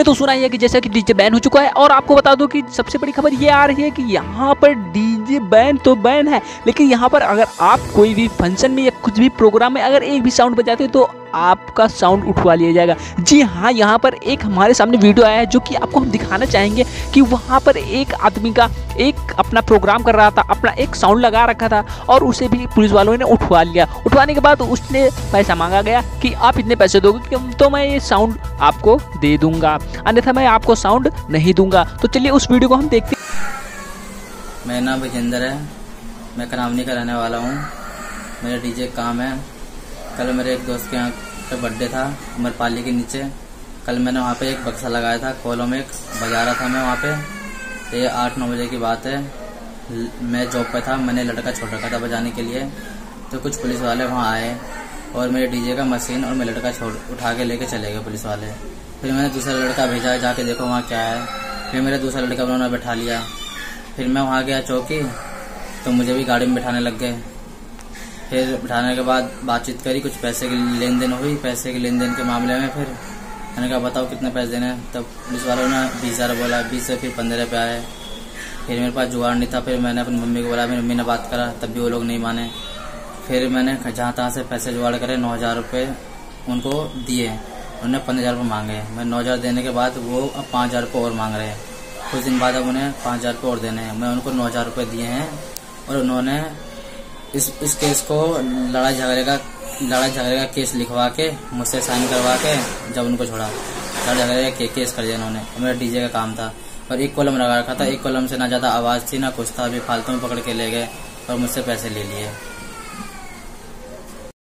आपने तो सुना ही है कि जैसा कि डीजे बैन हो चुका है। और आपको बता दूं कि सबसे बड़ी खबर ये आ रही है कि यहाँ पर डीजे बैन तो बैन है, लेकिन यहाँ पर अगर आप कोई भी फंक्शन में या कुछ भी प्रोग्राम में अगर एक भी साउंड बजाते हो तो आपका साउंड उठवा लिया जाएगा। जी हाँ, यहाँ पर एक हमारे सामने वीडियो आया है जो कि आपको हम दिखाना चाहेंगे कि वहाँ पर एक आदमी का एक अपना प्रोग्राम कर रहा था, अपना एक साउंड लगा रखा था और उसे भी पुलिस वालों ने उठवा लिया। उठवाने के बाद उसने पैसा मांगा गया कि आप इतने पैसे दोगे तो मैं ये साउंड आपको दे दूँगा, अन्यथा मैं आपको साउंड नहीं दूँगा। तो चलिए उस वीडियो को हम देखते। मेरा नाम विजेंद्र है, मैं करावनी का रहने वाला हूँ। मेरा डीजे काम है। कल मेरे एक दोस्त के यहाँ पे बर्थडे था, अमरपाली के नीचे। कल मैंने वहाँ पे एक बक्सा लगाया था, कोलों में बजा रहा था मैं वहाँ पे। ये 8-9 बजे की बात है, मैं जॉब पे था। मैंने लड़का छोड़ रखा था बजाने के लिए, तो कुछ पुलिस वाले वहाँ आए और मेरे डीजे का मशीन और मैं लड़का उठा के लेके चले गए पुलिस वाले। फिर मैंने दूसरा लड़का भेजा, जाके देखो वहाँ क्या है। फिर मेरा दूसरा लड़का उन्होंने बैठा लिया। फिर मैं वहाँ गया चौकी, तो मुझे भी गाड़ी में बिठाने लग गए। फिर बिठाने के बाद बातचीत करी, कुछ पैसे की लेन देन हुई। पैसे के लेन देन के मामले में फिर मैंने कहा बताओ कितने पैसे देने हैं, तब पुलिस वालों ने 20,000 बोला। 20 से फिर 15 पे आए। फिर मेरे पास जुगाड़ नहीं था। फिर मैंने अपनी मम्मी को बोला, मेरी मम्मी ने बात करा, तब भी वो लोग नहीं माने। फिर मैंने जहाँ तहाँ से पैसे जुगाड़ करे, 9,000 रुपये उनको दिए। उन्होंने 15,000 मांगे। मैं 9,000 देने के बाद वो अब 5,000 रुपये और मांग रहे हैं। कुछ दिन बाद अब उन्हें 5,000 रुपये और देने हैं। मैं उनको 9,000 रुपये दिए हैं और उन्होंने इस केस को लड़ाई झगड़े का केस लिखवा के मुझसे साइन करवा के जब उनको छोड़ा, लड़ाई झगड़े का केस कर दिया उन्होंने। मेरा डीजे का काम था और एक कॉलम लगा रखा था। एक कॉलम से ना ज़्यादा आवाज़ थी ना कुछ था, अभी फालतू में पकड़ के ले गए और मुझसे पैसे ले लिए।